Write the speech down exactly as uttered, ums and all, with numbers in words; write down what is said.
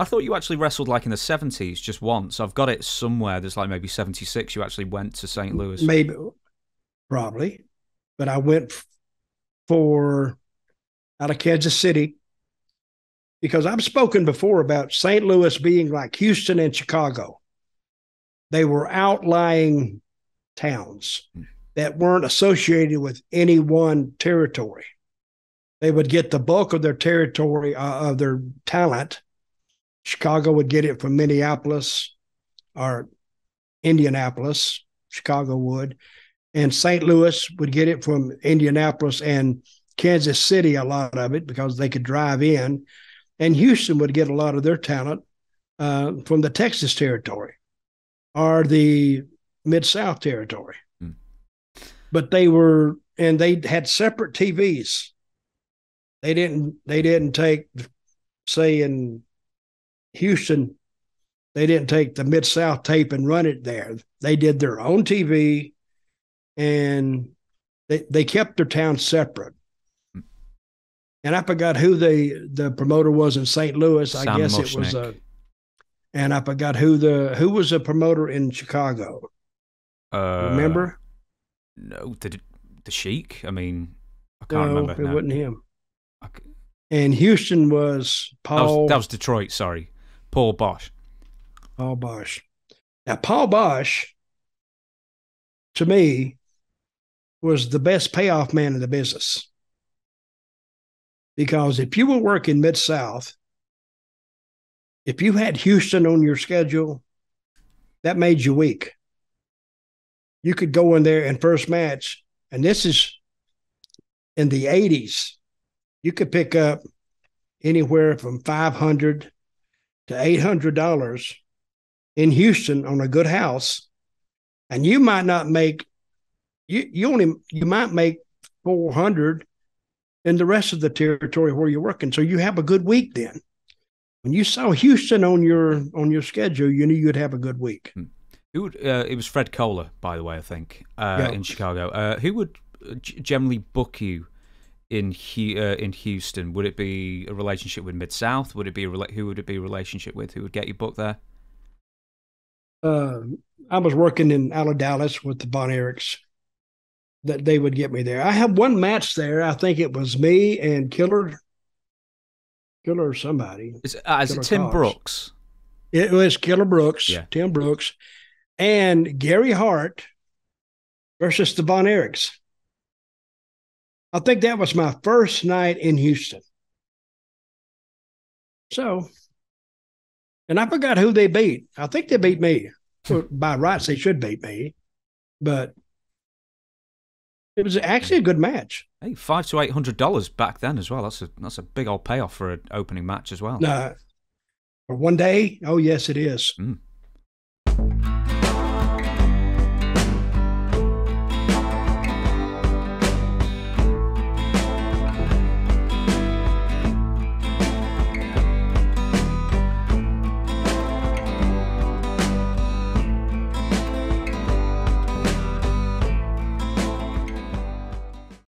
I thought you actually wrestled like in the seventies just once. I've got it somewhere. There's like maybe seventy-six you actually went to Saint Louis. Maybe, probably. But I went for out of Kansas City because I've spoken before about Saint Louis being like Houston and Chicago. They were outlying towns that weren't associated with any one territory. They would get the bulk of their territory, uh, of their talent. Chicago would get it from Minneapolis or Indianapolis. Chicago would. And Saint Louis would get it from Indianapolis and Kansas City, a lot of it, because they could drive in. And Houston would get a lot of their talent uh, from the Texas territory or the Mid-South territory. Mm. But they were, and they had separate T Vs. They didn't, they didn't take, say, in Houston, they didn't take the Mid-South tape and run it there. They did their own T V, and they they kept their town separate. And I forgot who the, the promoter was in Saint Louis. Sam I guess Mushnick. It was a, and I forgot who the, who was the promoter in Chicago. Uh, Remember? No, the, the Sheik. I mean, I can't no, remember. It no. wasn't him. Okay. And Houston was Paul. That was, that was Detroit, sorry. Paul Boesch. Paul Boesch. Now, Paul Boesch, to me, was the best payoff man in the business. Because if you were working Mid-South, if you had Houston on your schedule, that made you weak. You could go in there and first match, and this is in the eighties. You could pick up anywhere from five hundred dollars to eight hundred dollars in Houston on a good house, and you might not make you you only you might make four hundred dollars in the rest of the territory where you're working. So you have a good week then. When you saw Houston on your on your schedule, you knew you'd have a good week. Who would, uh, it was Fred Kohler, by the way, I think, uh, yeah. in Chicago. Uh, who would generally book you in uh, in Houston? Would it be a relationship with Mid-South? Would it be a who would it be a relationship with? Who would get you booked there? Uh, I was working in out of Dallas with the Von Ericks. That they would get me there. I had one match there. I think it was me and Killer, Killer or somebody. Is, uh, is it Tim Brooks? It was Killer Brooks. Yeah. Tim Brooks, and Gary Hart versus the Von Ericks. I think that was my first night in Houston. So, and I forgot who they beat. I think they beat me. By rights, they should beat me. But it was actually a good match. Hey, five to eight hundred dollars back then as well. That's a that's a big old payoff for an opening match as well. No, uh, for one day. Oh yes, it is. Mm.